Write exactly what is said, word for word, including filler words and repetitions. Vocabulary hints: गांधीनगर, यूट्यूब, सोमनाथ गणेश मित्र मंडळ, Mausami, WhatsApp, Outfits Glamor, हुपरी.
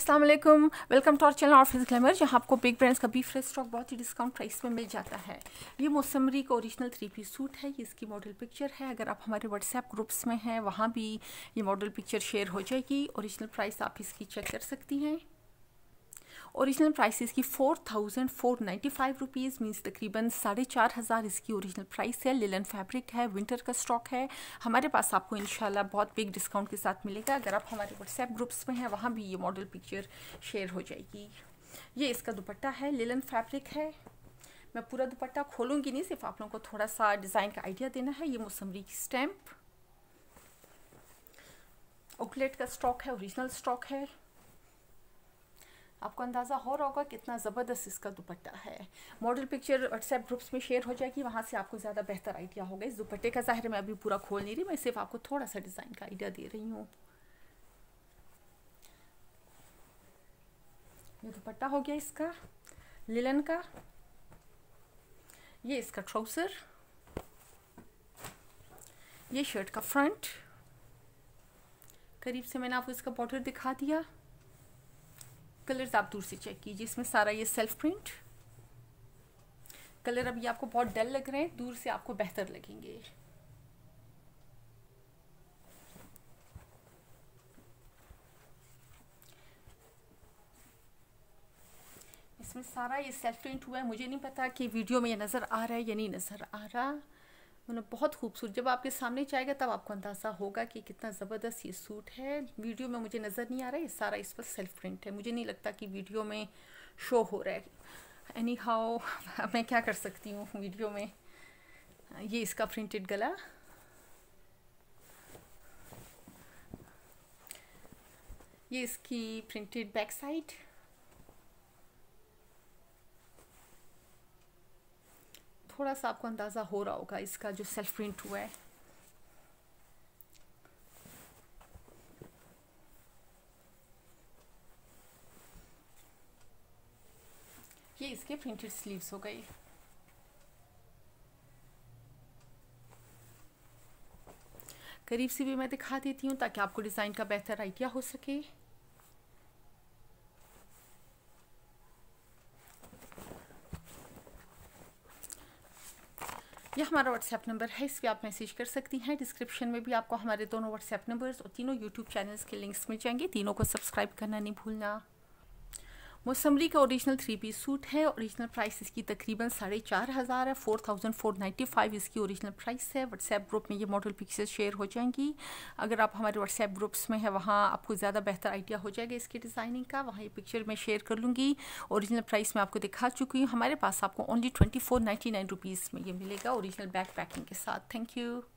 अस्सलाम वालेकुम, welcome to our channel outfits glamour, जहाँ आपको बिग ब्रांड्स का बी फ्रेश स्टॉक बहुत ही डिस्काउंट प्राइस में मिल जाता है। ये मौसमी का ओरिजिनल थ्री पीस सूट है, ये इसकी मॉडल पिक्चर है। अगर आप हमारे व्हाट्सएप ग्रुप्स में हैं वहाँ भी ये मॉडल पिक्चर शेयर हो जाएगी। ओरिजिनल प्राइस आप इसकी चेक कर सकती हैं। ओरिजिनल प्राइस इसकी four thousand four ninety five rupees means तकरीबन साढ़े चार हज़ार इसकी ओरिजिनल प्राइस है। लिलन फैब्रिक है, विंटर का स्टॉक है। हमारे पास आपको इंशाल्लाह बहुत बिग डिस्काउंट के साथ मिलेगा। अगर आप हमारे व्हाट्सएप ग्रुप्स में हैं वहाँ भी ये मॉडल पिक्चर शेयर हो जाएगी। ये इसका दुपट्टा है, लिलन फैब्रिक है। मैं पूरा दुपट्टा खोलूँगी नहीं, सिर्फ आप लोगों को थोड़ा सा डिज़ाइन का आइडिया देना है। ये मौसमी की स्टैम्प, ओकलेट का स्टॉक है, ओरिजिनल स्टॉक है। आपको अंदाज़ा हो रहा होगा कितना ज़बरदस्त इसका दुपट्टा है। मॉडल पिक्चर व्हाट्सएप ग्रुप्स में शेयर हो जाएगी, वहाँ से आपको ज़्यादा बेहतर आइडिया होगा। इस दुपट्टे का ज़ाहिर मैं अभी पूरा खोल नहीं रही, मैं सिर्फ आपको थोड़ा सा डिज़ाइन का आइडिया दे रही हूँ। ये दुपट्टा हो गया इसका लिलन का। ये इसका ट्राउज़र, ये शर्ट का फ्रंट। करीब से मैंने आपको इसका बॉर्डर दिखा दिया। कलर्स आप दूर से चेक कीजिए। इसमें सारा ये सेल्फ प्रिंट कलर, अभी आपको बहुत डल लग रहे हैं, दूर से आपको बेहतर लगेंगे। इसमें सारा ये सेल्फ प्रिंट हुआ है। मुझे नहीं पता कि वीडियो में ये नज़र आ रहा है या नहीं नज़र आ रहा। मतलब बहुत खूबसूरत, जब आपके सामने जाएगा तब आपको अंदाज़ा होगा कि कितना ज़बरदस्त ये सूट है। वीडियो में मुझे नज़र नहीं आ रहा है, सारा इस पर सेल्फ प्रिंट है। मुझे नहीं लगता कि वीडियो में शो हो रहा है। एनी हाउ मैं क्या कर सकती हूँ वीडियो में। ये इसका प्रिंटेड गला, ये इसकी प्रिंटेड बैक साइड, थोड़ा सा आपको अंदाज़ा हो रहा होगा इसका जो सेल्फ प्रिंट हुआ है। ये इसके प्रिंटेड स्लीव्स हो गई। करीब से भी मैं दिखा देती हूँ ताकि आपको डिज़ाइन का बेहतर आइडिया हो सके। यह हमारा व्हाट्सएप नंबर है, इस पर आप मैसेज कर सकती हैं। डिस्क्रिप्शन में भी आपको हमारे दोनों व्हाट्सएप नंबर्स और तीनों यूट्यूब चैनल्स के लिंक्स मिल जाएंगे। तीनों को सब्सक्राइब करना नहीं भूलना। मौसमी का ओरिजिनल थ्री पीस सूट है। ओरिजिनल प्राइस इसकी तकरीबन साढ़े चार हज़ार है, four thousand four ninety five इसकी ओरिजिनल प्राइस है। व्हाट्सएप ग्रुप में ये मॉडल पिक्चर शेयर हो जाएंगी। अगर आप हमारे व्हाट्सएप ग्रुप्स में है वहाँ आपको ज़्यादा बेहतर आइडिया हो जाएगा इसकी डिज़ाइनिंग का। वहाँ ये पिक्चर मैं शेयर कर लूँगी। ओरिजिनल प्राइस मैं आपको दिखा चुकी हूँ। हमारे पास आपको only twenty four ninety nine rupees में ये मिलेगा ओरिजिनल बैक पैकिंग के साथ। Thank you.